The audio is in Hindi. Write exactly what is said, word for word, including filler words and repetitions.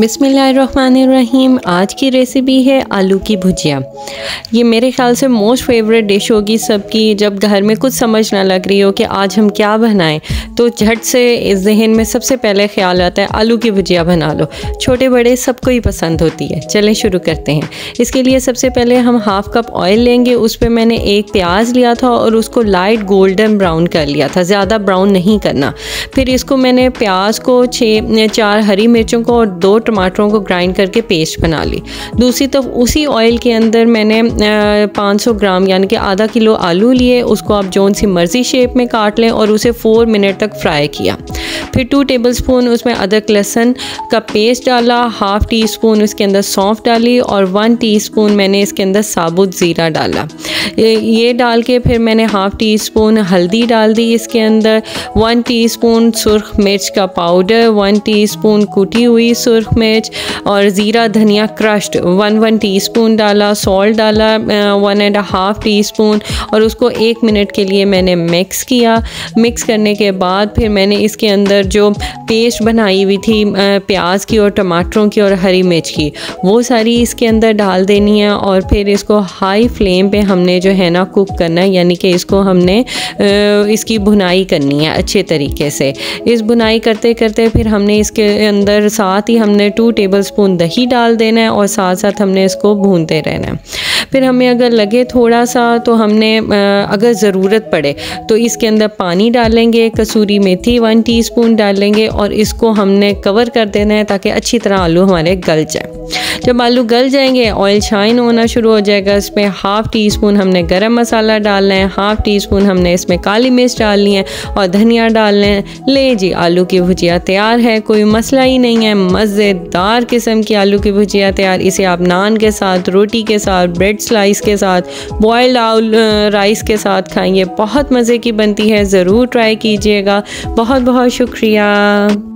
बिस्मिल्लाहिर्रहमानिर्रहीम। आज की रेसिपी है आलू की भुजिया। ये मेरे ख्याल से मोस्ट फेवरेट डिश होगी सबकी। जब घर में कुछ समझ ना लग रही हो कि आज हम क्या बनाएं, तो झट से इस जहन में सबसे पहले ख्याल आता है आलू की भुजिया बना लो। छोटे बड़े सबको ही पसंद होती है। चलें शुरू करते हैं। इसके लिए सबसे पहले हम हाफ़ कप ऑयल लेंगे। उस पर मैंने एक प्याज लिया था और उसको लाइट गोल्डन ब्राउन कर लिया था, ज़्यादा ब्राउन नहीं करना। फिर इसको मैंने प्याज को छः चार हरी मिर्चों को और दो टमाटरों को ग्राइंड करके पेस्ट बना ली। दूसरी तरफ तो उसी ऑयल के अंदर मैंने पाँच सौ ग्राम यानी कि आधा किलो आलू लिए। उसको आप जौन सी मर्जी शेप में काट लें और उसे चार मिनट तक फ्राई किया। फिर टू टेबलस्पून उसमें अदरक लहसुन का पेस्ट डाला, हाफ़ टी स्पून उसके अंदर सौंफ डाली और वन टीस्पून मैंने इसके अंदर साबुत ज़ीरा डाला। ये डाल के फिर मैंने हाफ़ टी स्पून हल्दी डाल दी इसके अंदर, वन टीस्पून सुर्ख मिर्च का पाउडर, वन टीस्पून कुटी हुई सुर्ख मिर्च और ज़ीरा धनिया क्रश्ड वन वन टीस्पून डाला, सॉल्ट डाला one and half teaspoon और उसको एक मिनट के लिए मैंने मिक्स किया। मिक्स करने के बाद फिर मैंने इसके अंदर जो पेस्ट बनाई हुई थी प्याज की और टमाटरों की और हरी मिर्च की, वो सारी इसके अंदर डाल देनी है और फिर इसको हाई फ्लेम पे हमने जो है ना कुक करना है, यानी कि इसको हमने इसकी भुनाई करनी है अच्छे तरीके से। इस भुनाई करते करते फिर हमने इसके अंदर साथ ही हमने टू टेबलस्पून दही डाल देना है और साथ साथ हमने इसको भूनते रहना है। फिर हमें अगर लगे थोड़ा सा तो हमने अगर ज़रूरत पड़े तो इसके अंदर पानी डालेंगे, कसूरी मेथी वन टीस्पून डालेंगे और इसको हमने कवर कर देना है ताकि अच्छी तरह आलू हमारे गल जाए। जब आलू गल जाएंगे ऑयल शाइन होना शुरू हो जाएगा। इसमें हाफ़ टी स्पून हमने गरम मसाला डालना है, हाफ़ टी स्पून हमने इसमें काली मिर्च डालनी है और धनिया डालना है। ले जी, आलू की भुजिया तैयार है। कोई मसला ही नहीं है, मज़ेदार किस्म की आलू की भुजिया तैयार। इसे आप नान के साथ, रोटी के साथ, ब्रेड स्लाइस के साथ, बॉयल्ड राइस के साथ खाएं। बहुत मज़े की बनती है, ज़रूर ट्राई कीजिएगा। बहुत बहुत शुक्रिया।